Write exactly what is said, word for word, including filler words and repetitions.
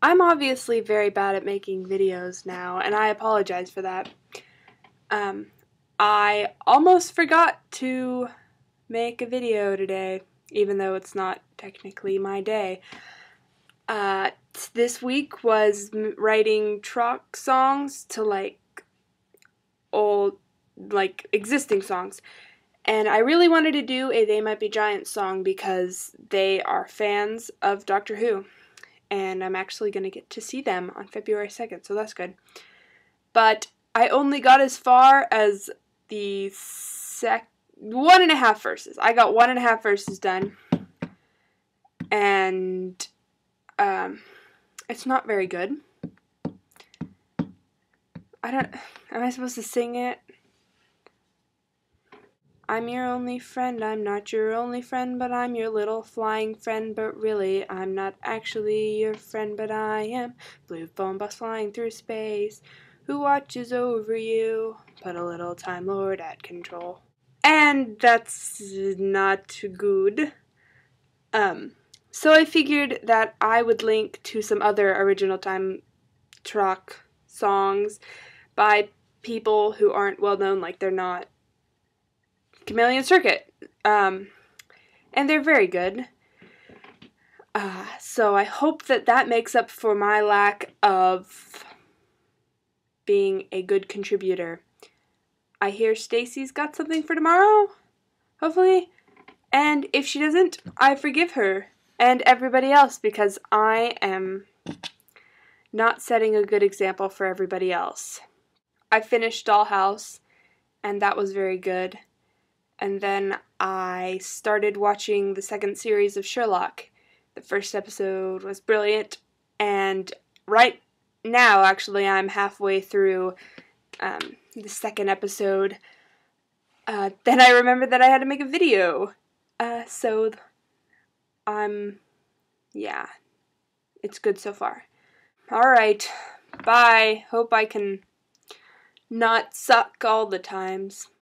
I'm obviously very bad at making videos now, and I apologize for that. Um, I almost forgot to make a video today, even though it's not technically my day. Uh, this week was writing trock songs to, like, old, like, existing songs. And I really wanted to do a They Might Be Giants song because they are fans of Doctor Who. And I'm actually going to get to see them on February second, so that's good. But I only got as far as the sec- one and a half verses. I got one and a half verses done. And um, it's not very good. I don't... Am I supposed to sing it? I'm your only friend, I'm not your only friend, but I'm your little flying friend, but really, I'm not actually your friend, but I am. Blue phone bus flying through space, who watches over you, but a little Time Lord at control. And that's not good. Um, so I figured that I would link to some other original Time Trock songs by people who aren't well known, like they're not Chameleon Circuit, um, and they're very good, uh, so I hope that that makes up for my lack of being a good contributor. I hear Stacy's got something for tomorrow, hopefully, and if she doesn't, I forgive her and everybody else, because I am not setting a good example for everybody else. I finished Dollhouse, and that was very good. And then I started watching the second series of Sherlock. The first episode was brilliant, and right now, actually, I'm halfway through um, the second episode. Uh, then I remembered that I had to make a video. Uh, so, I'm, yeah, it's good so far. Alright, bye. Hope I can not suck all the times.